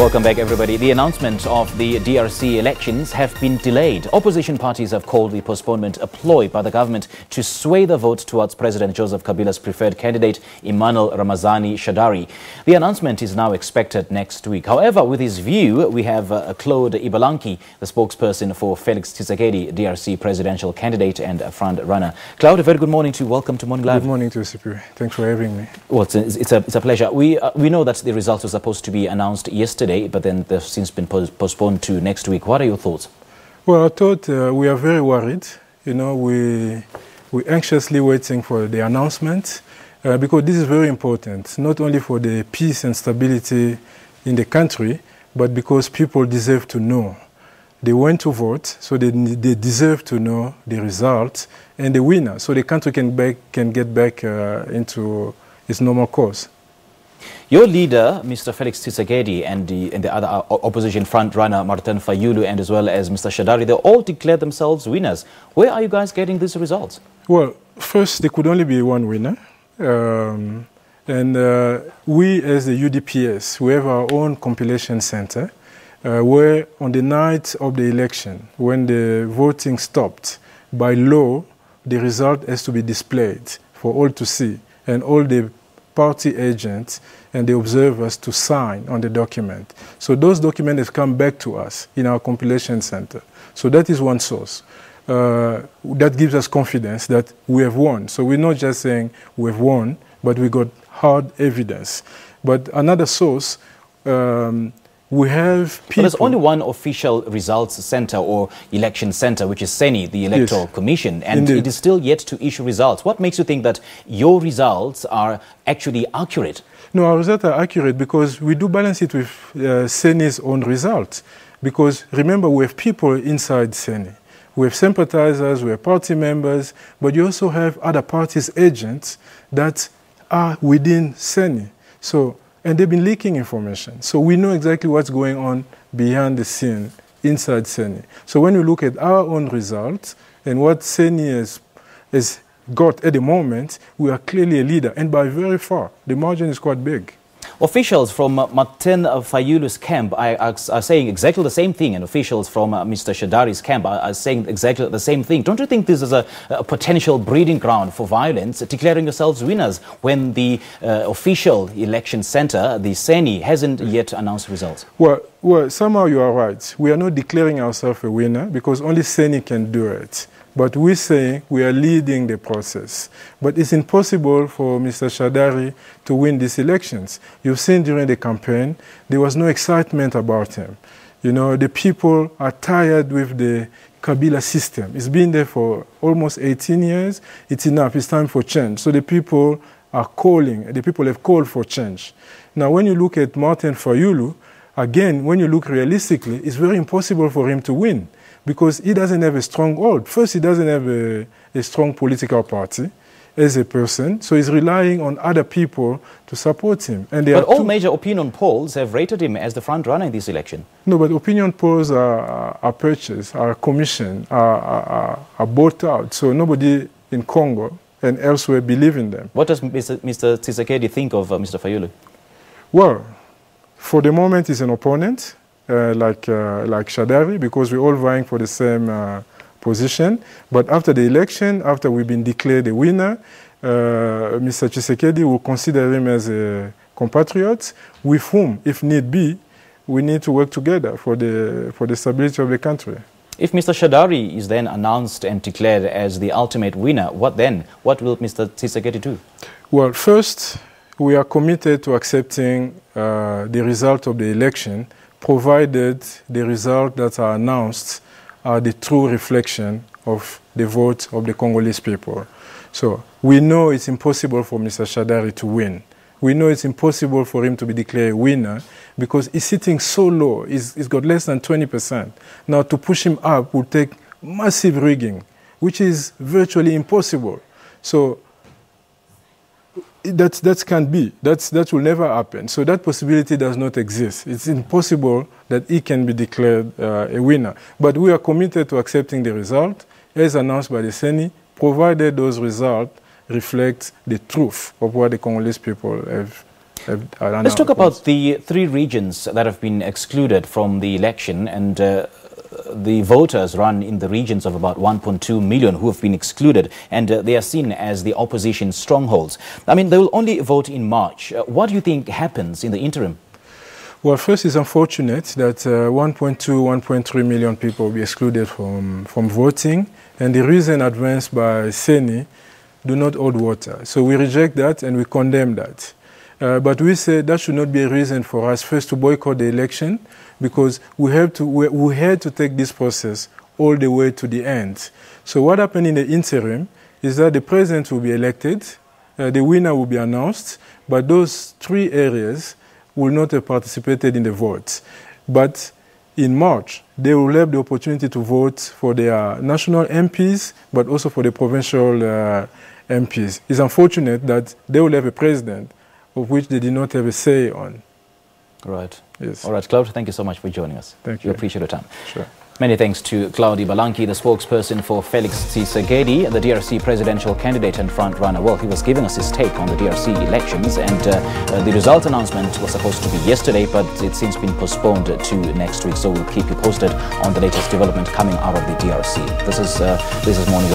Welcome back, everybody. The announcement of the DRC elections have been delayed. Opposition parties have called the postponement a ploy by the government to sway the vote towards President Joseph Kabila's preferred candidate, Emmanuel Ramazani Shadary. The announcement is now expected next week. However, with his view, we have Claude Ibalanky, the spokesperson for Felix Tshisekedi, DRC presidential candidate and a front runner. Claude, a very good morning to you. Welcome to Morning Live. Good morning to you, Cyprian. Thanks for having me. Well, it's a pleasure. We know that the results were supposed to be announced yesterday, but then they've since been postponed to next week. What are your thoughts? Well, I thought we are very worried. You know, we're anxiously waiting for the announcement because this is very important, not only for the peace and stability in the country, but because people deserve to know. They went to vote, so they deserve to know the result and the winner, so the country can get back into its normal course. Your leader, Mr. Felix Tshisekedi, and the other opposition front-runner, Martin Fayulu, and as well as Mr. Shadary, they all declared themselves winners. Where are you guys getting these results? Well, first, there could only be one winner. We, as the UDPS, we have our own compilation center, where on the night of the election, when the voting stopped, by law, the result has to be displayed for all to see, and all the party agents and the observers to sign on the document. So those documents have come back to us in our compilation center. So that is one source. That gives us confidence that we have won. So we're not just saying we have won, but we got hard evidence. But another source, we have people... But there's only one official results center or election center, which is CENI, the Electoral Commission, and indeed, it is still yet to issue results. What makes you think that your results are actually accurate? No, our results are accurate because we do balance it with CENI's own results. Because remember, we have people inside CENI. We have sympathizers, we have party members, but you also have other parties' agents that are within CENI. So... and they've been leaking information. So we know exactly what's going on behind the scene, inside CENI. So when we look at our own results and what CENI has got at the moment, we are clearly a leader. And by very far, the margin is quite big. Officials from Martin Fayulu's camp are saying exactly the same thing, and officials from Mr. Shadari's camp are saying exactly the same thing. Don't you think this is a potential breeding ground for violence, declaring yourselves winners when the official election center, the CENI, hasn't yet announced results? Well, somehow you are right. We are not declaring ourselves a winner because only CENI can do it. But we say we are leading the process. But it's impossible for Mr. Shadary to win these elections. You've seen during the campaign, there was no excitement about him. You know, the people are tired with the Kabila system. It's been there for almost 18 years. It's enough. It's time for change. So the people are calling. The people have called for change. Now, when you look at Martin Fayulu, again, when you look realistically, it's very impossible for him to win, because he doesn't have a stronghold. First, he doesn't have a strong political party as a person, so he's relying on other people to support him. And but all major opinion polls have rated him as the front runner in this election. No, but opinion polls are purchased, are commissioned, are bought out, so nobody in Congo and elsewhere believe in them. What does Mr. Tshisekedi think of Mr. Fayulu? Well, for the moment, he's an opponent. Like Shadary, because we're all vying for the same position. But after the election, after we've been declared a winner, Mr. Tshisekedi will consider him as a compatriot with whom, if need be, we need to work together for the stability of the country. If Mr. Shadary is then announced and declared as the ultimate winner, what then? What will Mr. Tshisekedi do? Well, first, we are committed to accepting the result of the election, provided the results that are announced are the true reflection of the vote of the Congolese people. So we know it's impossible for Mr. Shadary to win. We know it's impossible for him to be declared a winner because he's sitting so low. He's got less than 20%. Now, to push him up would take massive rigging, which is virtually impossible. So that can't be. That will never happen. So that possibility does not exist. It's impossible that he can be declared a winner. But we are committed to accepting the result as announced by the CENI, provided those results reflect the truth of what the Congolese people have Let's talk about the three regions that have been excluded from the election, and the voters run in the regions of about 1.2 million who have been excluded, and they are seen as the opposition strongholds. I mean, they will only vote in March. What do you think happens in the interim? Well, first, it's unfortunate that 1.3 million people will be excluded from voting, and the reason advanced by CENI do not hold water. So we reject that and we condemn that. But we say that should not be a reason for us first to boycott the election, because we had to take this process all the way to the end. So what happened in the interim is that the president will be elected, the winner will be announced, but those three areas will not have participated in the vote. But in March, they will have the opportunity to vote for their national MPs, but also for the provincial MPs. It's unfortunate that they will have a president of which they did not have a say on. Right. Yes. All right, Claude, thank you so much for joining us. Thank you. We appreciate your time. Sure. Many thanks to Claude Ibalanky, the spokesperson for Felix Tshisekedi, the DRC presidential candidate and front-runner. Well, he was giving us his take on the DRC elections, and the result announcement was supposed to be yesterday, but it's since been postponed to next week. So we'll keep you posted on the latest development coming out of the DRC. This is Morning.